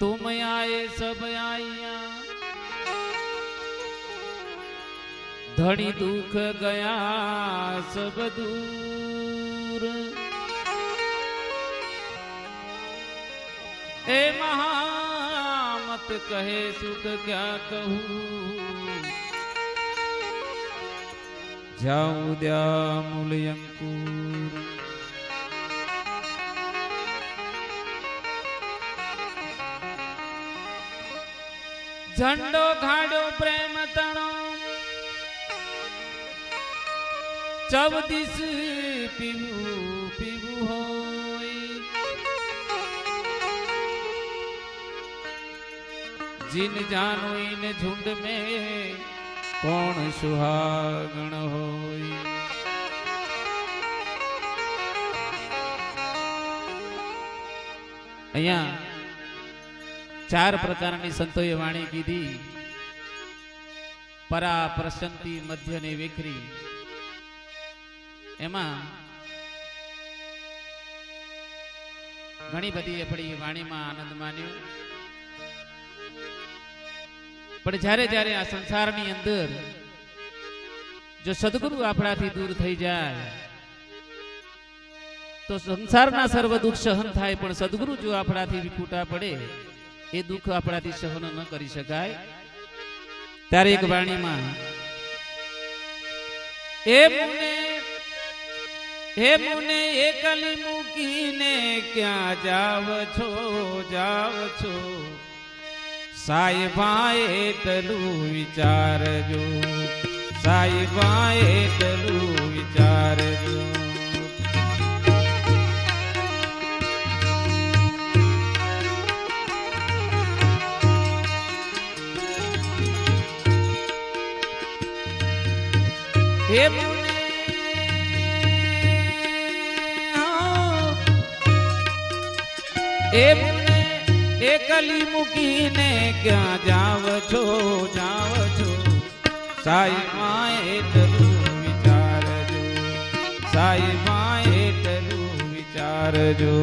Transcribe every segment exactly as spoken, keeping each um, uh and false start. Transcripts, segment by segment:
तुम आए सब आइया, धनी दुख गया सब दूर। ए महामत कहे सुख क्या कहूं, जाऊं द्या मूल अंकुर। झंडो घाड़ो प्रेम तणो चौदिस पीबू पीबू होई, जिन जानो इन झुंड में कौन सुहागण होई। अया चार प्रकारनी संतोए वाणी कीधी, परा प्रशंति मध्य ने विखरी। एमा घणी बधी अपनी वाणी में आनंद मान्यो, पण जारे जारे आ संसार नी अंदर जो सदगुरु आपणाथी दूर थई जाए तो संसार ना सर्व दुख सहन थाय, पण सदगुरु जो आपणाथी विखूटा पड़े ए दुख आपणाथी सहन न करी शकाय। त्यारे एक वाणी मां ए मुने हे मुने एकली मुकीने क्या जाव छो जाव छो, साईबाए तलू विचार जो साईबाए तलू विचार जो। हे मुने ए मुने एकली मुकीने क्या जाव छो जाव छो, साई माए तलू विचार जो साई माए तलू विचार जो।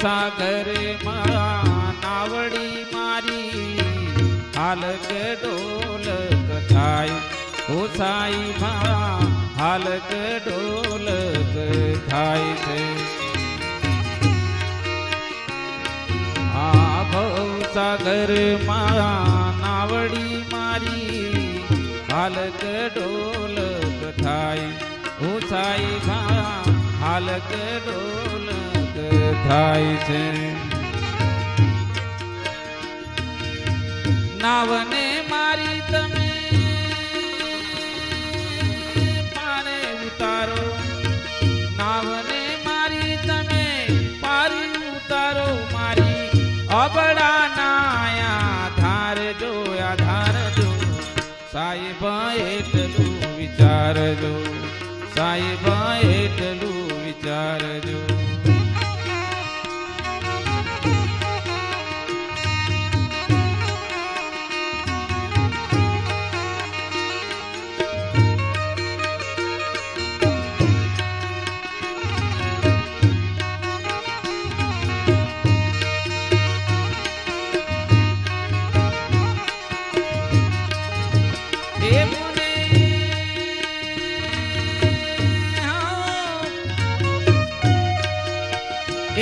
सागर मां नावड़ी मारी हालक डोलक थाई, ओ साई मां हालक डोलक थाई से। आ भव सागर मां नावड़ी मारी हालक डोलक थाई, ओ साई मां हालक डोलक थाई से। नावने मारी तमे पारे उतारो, नावने मारी तमे पारी उतारो मारी, अबड़ा नाया धार जो आधार जो, साईबा एटलू विचार जो साईबा एटलू विचार जो।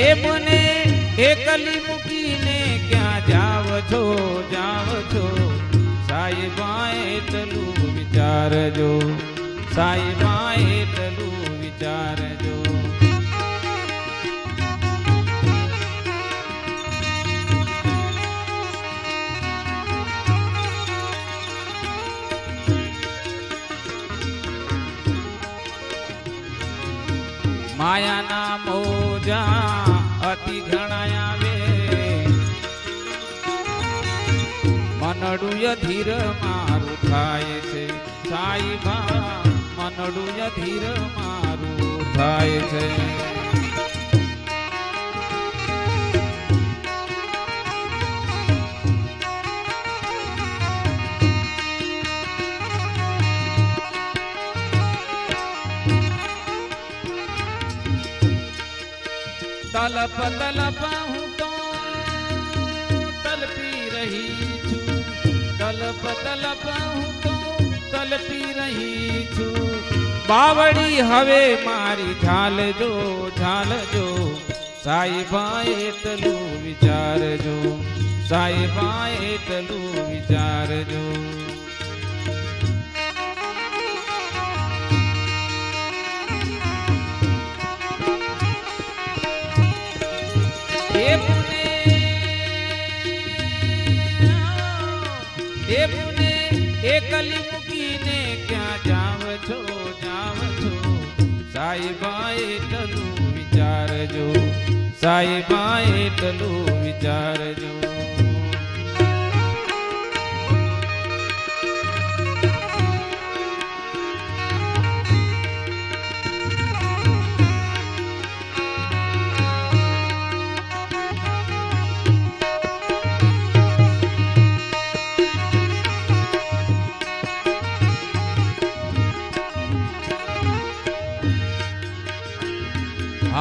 ए मुने एकली मुकीने क्या जाव छो जाव छो, साईबा एटलू विचार जो साईबा एटलू विचार जो। माया ना मोजा अति घणाया वे, मनडू धीर मारू थाय छे साई भा मनडू अधीर मारू थाय छे। तलप तलप हूँ तो तलपी रही छू, तलप तलप हूँ तो तलपी रही छू। बावड़ी हवे मारी झाल जो झाल जो साई बाए तलू विचार जो साई बाए तलू विचार जो। हे पुणे हे पुणे हे कली मुकी ने क्या जाव छो जाव छो साई बाए तलू विचार जो साई बाए तलू विचार जो।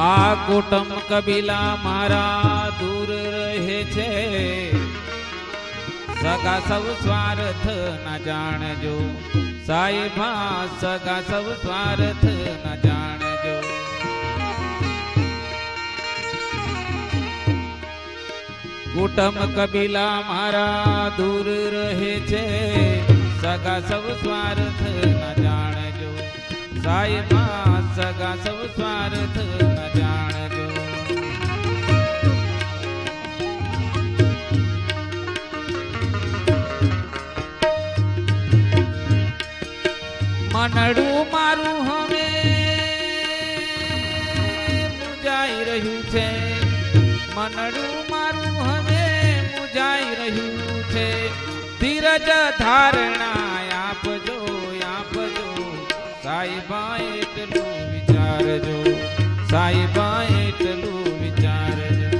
आ कुटुंब कबीला मारा दूर रहे छे सगा सब स्वार्थ न जान जो साई भा सगा सब स्वार्थ न जान जो। कुटुंब कबीला मारा दूर रहे छे सगा सब स्वार्थ न जान जो साई भा सगा सब स्वार्थ न जान जो। मनडू मारू हवे मुजाई रही छे, मनडू मारू हवे मुजाई रही छे। धीरज धारणा आपजो आपजो साई बाए तलू विचार जो साई बाए तलू विचार जो।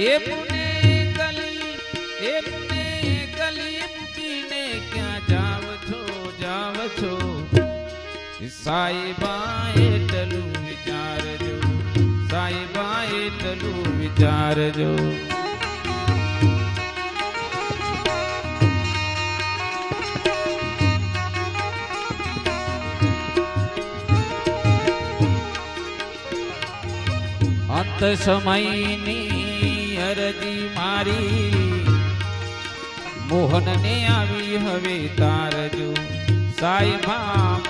हे पुणे गली हे पुणे गली मुकीने क्या जाव छो जाव छो साई बाए तलू विचार जो साई बाए तलू विचार जो। अंत समयनी अरजी मारी मोहन ने आवी हवे तार जो साई भा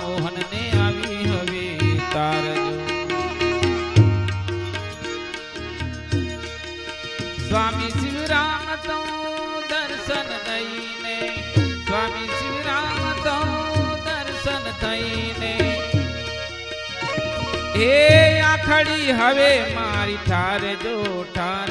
मोहन ने आवी हवे तार जो। स्वामी शिवराम तो दर्शन थई ने स्वामी शिवराम तो दर्शन थई ने। हे आखड़ी हवे मारी ठार जो ठार